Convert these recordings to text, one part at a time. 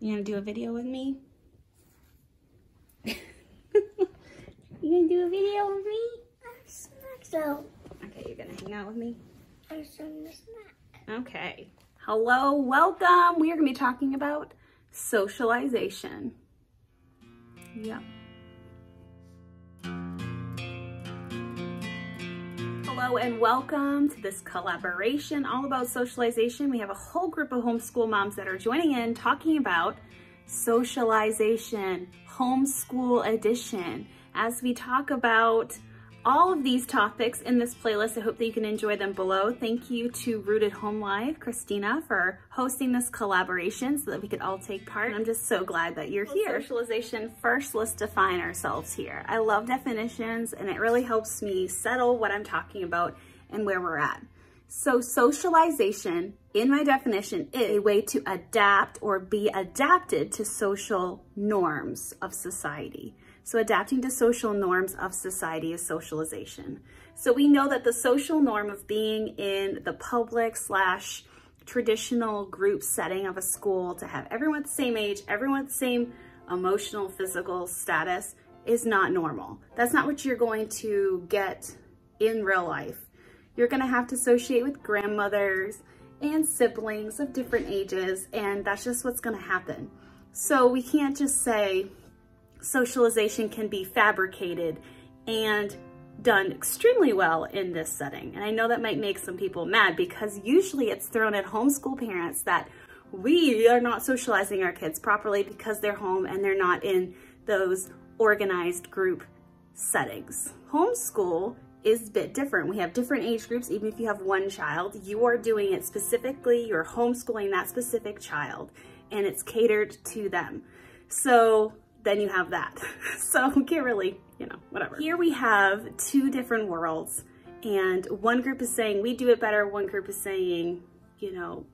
You gonna do a video with me? You gonna do a video with me? I'm smacked out. Okay, you're gonna hang out with me? I'm smack. Okay. Hello, welcome. We are gonna be talking about socialization. Yep. Hello and welcome to this collaboration all about socialization. We have a whole group of homeschool moms that are joining in talking about socialization, homeschool edition. As we talk about all of these topics in this playlist, I hope that you can enjoy them below. Thank you to Rooted Home Life, Christina, for hosting this collaboration so that we could all take part. I'm just so glad that you're here. Socialization first, let's define ourselves here. I love definitions and it really helps me settle what I'm talking about and where we're at. So socialization, in my definition, is a way to adapt or be adapted to social norms of society. So adapting to social norms of society is socialization. So we know that the social norm of being in the public / traditional group setting of a school, to have everyone the same age, everyone the same emotional, physical status, is not normal. That's not what you're going to get in real life. You're gonna have to associate with grandmothers and siblings of different ages, and that's just what's gonna happen. So we can't just say, socialization can be fabricated and done extremely well in this setting. And I know that might make some people mad because usually it's thrown at homeschool parents that we are not socializing our kids properly because they're home and they're not in those organized group settings. Homeschool is a bit different. We have different age groups. Even if you have one child, you are doing it specifically. You're homeschooling that specific child and it's catered to them. So then you have that. So you can't really, you know, whatever. Here we have two different worlds, and one group is saying we do it better, one group is saying, you know,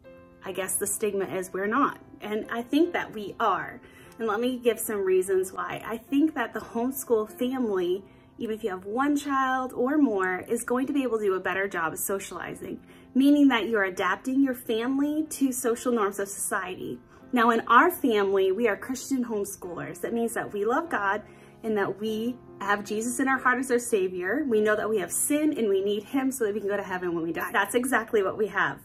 I guess the stigma is we're not. And I think that we are. And let me give some reasons why. I think that the homeschool family, even if you have one child or more, is going to be able to do a better job of socializing, meaning that you're adapting your family to social norms of society. Now in our family, we are Christian homeschoolers. That means that we love God and that we have Jesus in our heart as our savior. We know that we have sin and we need him so that we can go to heaven when we die. That's exactly what we have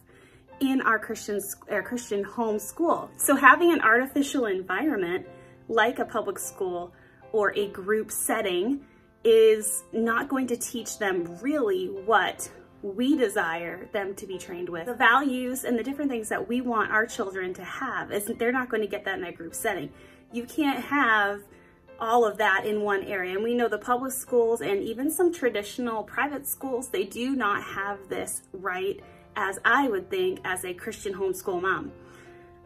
in our Christian homeschool. So having an artificial environment like a public school or a group setting is not going to teach them really what we desire them to be trained with. The values and the different things that we want our children to have, they're not going to get that in that group setting. You can't have all of that in one area. And we know the public schools and even some traditional private schools, they do not have this right, as I would think, as a Christian homeschool mom.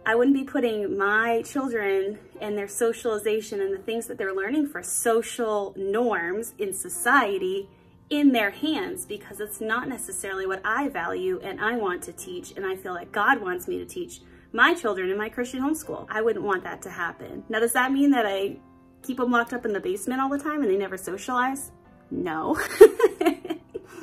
I wouldn't be putting my children and their socialization and the things that they're learning for social norms in society in their hands, because it's not necessarily what I value and I want to teach and I feel like God wants me to teach my children in my Christian homeschool. I wouldn't want that to happen. Now, does that mean that I keep them locked up in the basement all the time and they never socialize? No.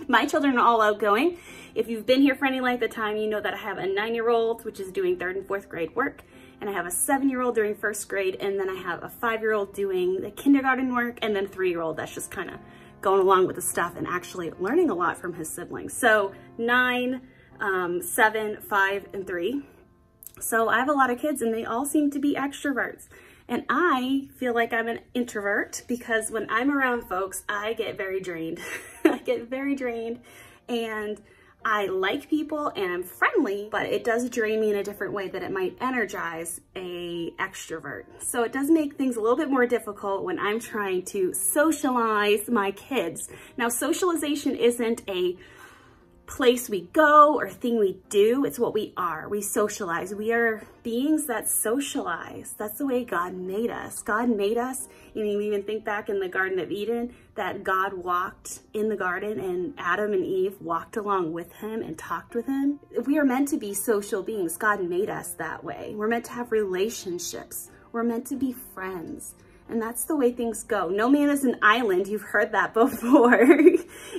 My children are all outgoing. If you've been here for any length of time, you know that I have a 9-year-old, which is doing 3rd and 4th grade work, and I have a 7-year-old doing 1st grade, and then I have a 5-year-old doing the kindergarten work, and then a 3-year-old that's just kind of going along with the stuff and actually learning a lot from his siblings. So 9, 7, 5, and 3. So I have a lot of kids and they all seem to be extroverts. And I feel like I'm an introvert because when I'm around folks, I get very drained. I get very drained, and I like people and I'm friendly, but it does drain me in a different way that it might energize an extrovert. So it does make things a little bit more difficult when I'm trying to socialize my kids. Now, socialization isn't a place we go or thing we do, it's what we are. We socialize. We are beings that socialize. That's the way God made us. God made us, and you even think back in the Garden of Eden that God walked in the garden and Adam and Eve walked along with him and talked with him. We are meant to be social beings. God made us that way. We're meant to have relationships. We're meant to be friends. And that's the way things go. No man is an island. You've heard that before.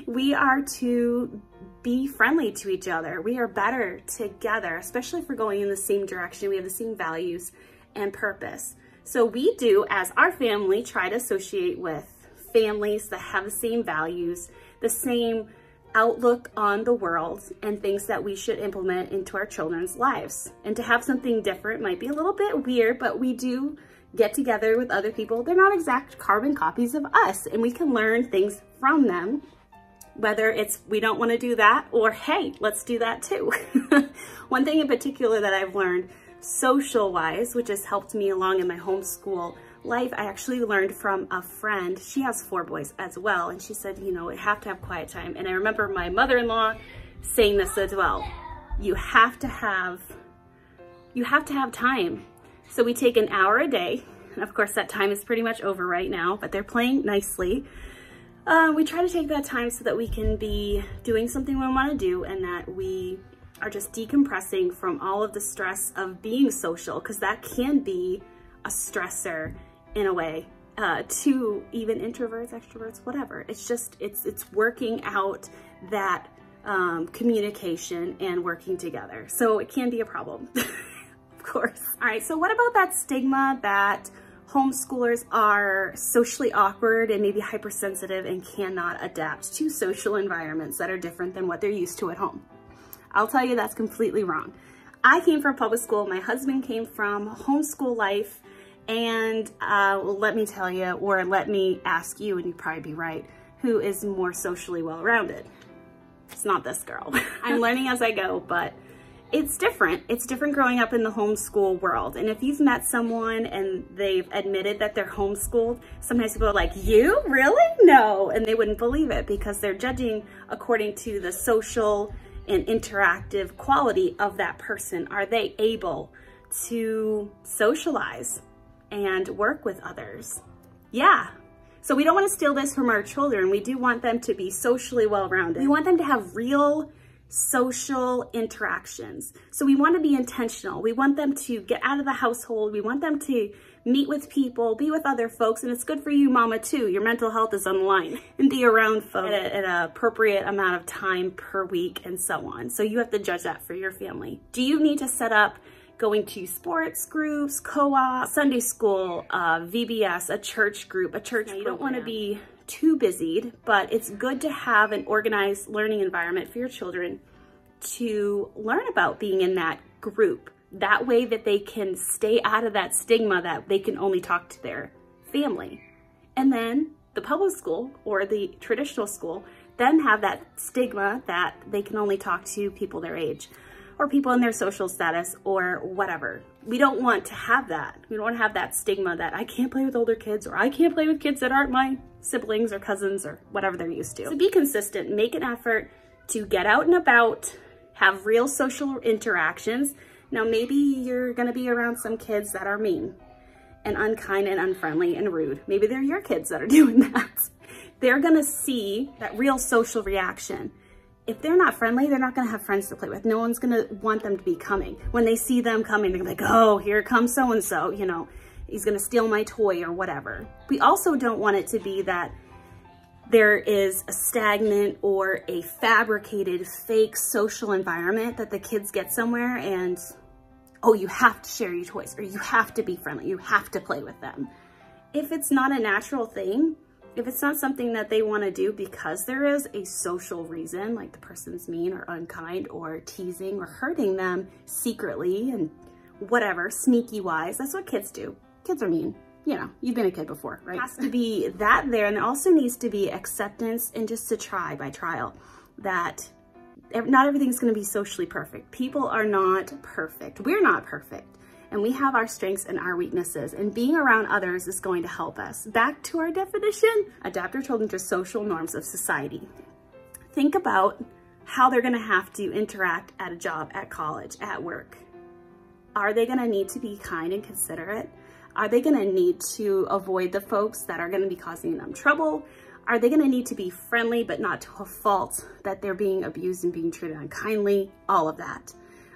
We are to be friendly to each other. We are better together, especially if we're going in the same direction. We have the same values and purpose. So we do, as our family, try to associate with families that have the same values, the same outlook on the world, and things that we should implement into our children's lives. And to have something different might be a little bit weird, but we do get together with other people. They're not exact carbon copies of us, and we can learn things from them, whether it's we don't want to do that or hey, let's do that too. One thing in particular that I've learned social wise, which has helped me along in my homeschool life, I actually learned from a friend. She has 4 boys as well, and she said, you know, we have to have quiet time. And I remember my mother-in-law saying this as well. You have to have time. So we take an hour a day, and of course that time is pretty much over right now, but they're playing nicely. We try to take that time so that we can be doing something we want to do, and that we are just decompressing from all of the stress of being social, because that can be a stressor in a way to even introverts, extroverts, whatever. It's just, it's working out that communication and working together. So it can be a problem, of course. All right, so what about that stigma that homeschoolers are socially awkward and maybe hypersensitive and cannot adapt to social environments that are different than what they're used to at home? I'll tell you, that's completely wrong. I came from public school, my husband came from homeschool life, and let me tell you, or let me ask you, and you'd probably be right, who is more socially well-rounded? It's not this girl. I'm learning as I go, but it's different. It's different growing up in the homeschool world. And if you've met someone and they've admitted that they're homeschooled, sometimes people are like, you? Really? No. And they wouldn't believe it because they're judging according to the social and interactive quality of that person. Are they able to socialize and work with others? Yeah. So we don't want to steal this from our children. We do want them to be socially well-rounded. We want them to have real social interactions. So we want to be intentional. We want them to get out of the household. We want them to meet with people, be with other folks. And it's good for you, mama, too. Your mental health is on the line. And be around folks at an appropriate amount of time per week and so on. So you have to judge that for your family. Do you need to set up going to sports groups, co-op, Sunday school, VBS, a church group, a church program? You don't want to be too busied, but it's good to have an organized learning environment for your children to learn about being in that group. That way that they can stay out of that stigma that they can only talk to their family. And then the public school or the traditional school then have that stigma that they can only talk to people their age, or people in their social status or whatever. We don't want to have that. We don't want to have that stigma that I can't play with older kids, or I can't play with kids that aren't my siblings or cousins or whatever they're used to. So be consistent, make an effort to get out and about, have real social interactions. Now maybe you're gonna be around some kids that are mean and unkind and unfriendly and rude. Maybe they're your kids that are doing that. They're gonna see that real social reaction. If they're not friendly, they're not going to have friends to play with. No one's going to want them to be coming. When they see them coming, they're like, oh, here comes so-and-so, you know, he's going to steal my toy or whatever. We also don't want it to be that there is a stagnant or a fabricated fake social environment that the kids get somewhere and, oh, you have to share your toys, or you have to be friendly, you have to play with them. If it's not a natural thing, if it's not something that they want to do because there is a social reason, like the person's mean or unkind or teasing or hurting them secretly and whatever, sneaky wise, that's what kids do. Kids are mean. You know, you've been a kid before, right? It has to be that there, and there also needs to be acceptance and just to try by trial that not everything's going to be socially perfect. People are not perfect. We're not perfect. And we have our strengths and our weaknesses, and being around others is going to help us. Back to our definition, adapt our children to social norms of society. Think about how they're gonna have to interact at a job, at college, at work. Are they gonna need to be kind and considerate? Are they gonna need to avoid the folks that are gonna be causing them trouble? Are they gonna need to be friendly, but not to a fault that they're being abused and being treated unkindly? All of that.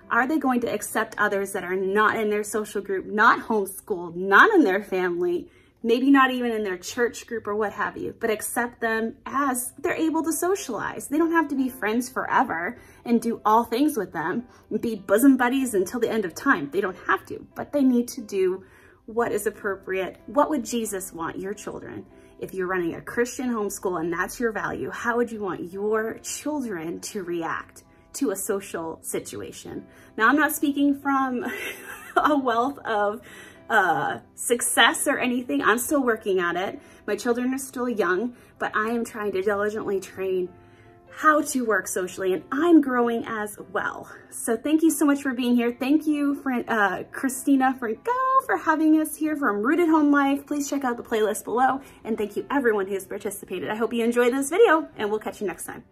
Are they going to accept others that are not in their social group, not homeschooled, not in their family, maybe not even in their church group or what have you, but accept them as they're able to socialize. They don't have to be friends forever and do all things with them and be bosom buddies until the end of time. They don't have to, but they need to do what is appropriate. What would Jesus want your children? If you're running a Christian homeschool and that's your value, how would you want your children to react to a social situation? Now, I'm not speaking from a wealth of success or anything. I'm still working at it. My children are still young, but I am trying to diligently train how to work socially, and I'm growing as well. So thank you so much for being here. Thank you, Christina Franco, for having us here from Rooted Home Life. Please check out the playlist below, and thank you everyone who's participated. I hope you enjoyed this video, and we'll catch you next time.